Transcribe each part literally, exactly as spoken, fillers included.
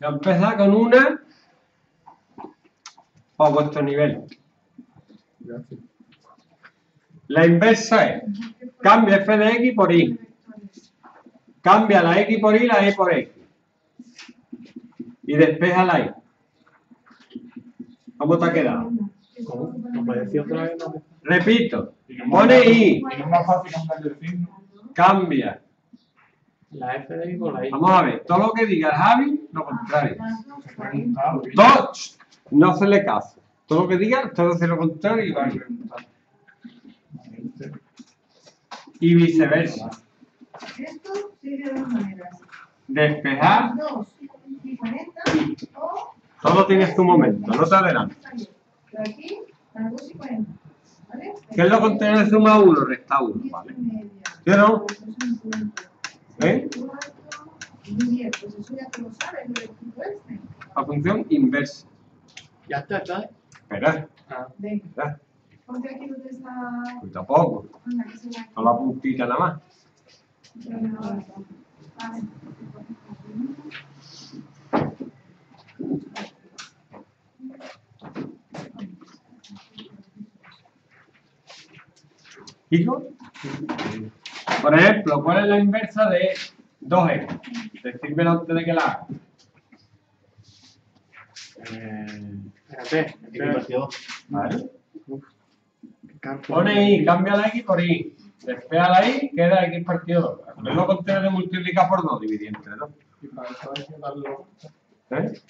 Voy a empezar con una a vuestro nivel. La inversa es, cambia f de x por y. Cambia la x por y, la e por x. Y despeja la y. ¿Cómo te ha quedado? Repito, pone y. Cambia. La F de I por la I. Vamos a ver, todo lo que diga el Javi, lo contrario. Todo, no se le caso. Todo lo que diga, todo hace lo contrario y va a preguntar. Y viceversa. Esto sigue de dos maneras. Despejar. Todo tiene su momento, no te adelantes. ¿Qué es lo contrario de suma uno? Resta uno, ¿vale? ¿Sí o no? ¿Eh? La función inversa. Ya está, ¿está? Espera. Espera. Pues tampoco. Con la puntita nada más. ¿Hijo? Por ejemplo, ¿cuál es la inversa de dos x? Decídmelo antes de que la haga. Espérate, eh, pone i, cambia la x por i. Despega la i, queda x partido dos. Con lo contrario de multiplicar por dos, dividir entre dos. ¿Eh?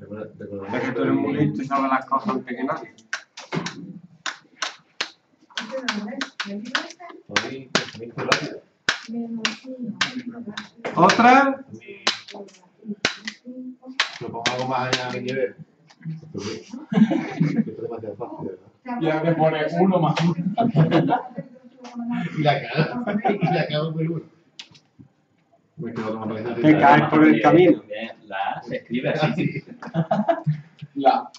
Es que tú eres muy listo y sabes las cosas antes que nadie. Otra. Lo pongo algo más allá que lleve. Ya me pone uno más uno. Y la cago. Y la cago por uno. Te caes por el camino. La se escribe así. La.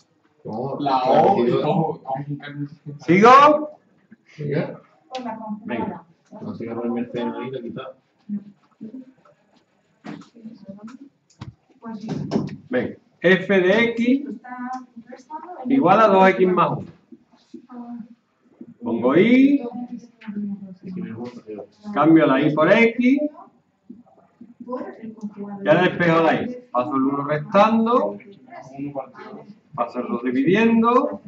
La O. ¿Sigo? Venga. Venga. No siga por el Mercedes ahí, la quitado. Venga. F de x igual a dos x más uno. Pongo y. Cambio la y por x. Ya despejo la y. Paso el uno restando. Paso el dos dividiendo.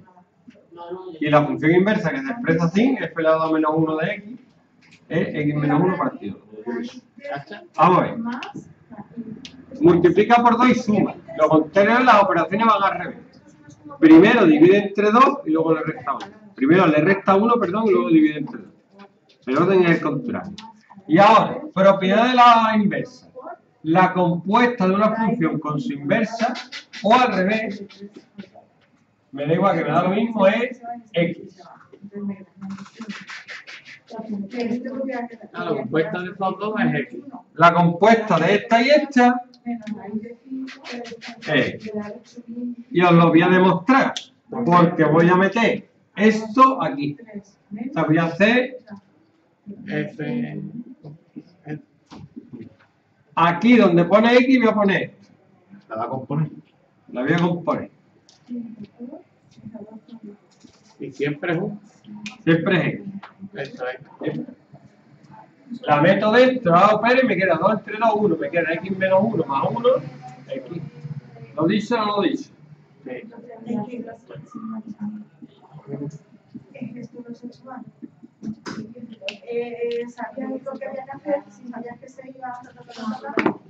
Y la función inversa que se expresa así, f elevado a menos uno de x, es x menos uno partido. Vamos a ver. Multiplica por dos y suma. Lo contrario, las operaciones van al revés. Primero divide entre dos y luego le resta uno. Primero le resta uno, perdón, y luego divide entre dos. El orden es el contrario. Y ahora, propiedad de la inversa. La compuesta de una función con su inversa, o al revés, me da igual, que me da lo mismo, es x. Ah, la compuesta de estos dos es x. La compuesta de esta y esta es x. Y os lo voy a demostrar, porque voy a meter esto aquí. O sea, voy a hacer f. Aquí donde pone x voy a poner esto. La voy a componer. La voy a componer. Y siempre es un. Siempre es esto. La meto dentro, hago pere y me queda dos entre dos, uno. Me queda x menos uno más uno, x. ¿Lo dice o no lo dice? Sí. ¿Es lo sexual? ¿Sabías lo que había que hacer? Si sabías que se iba a hacer.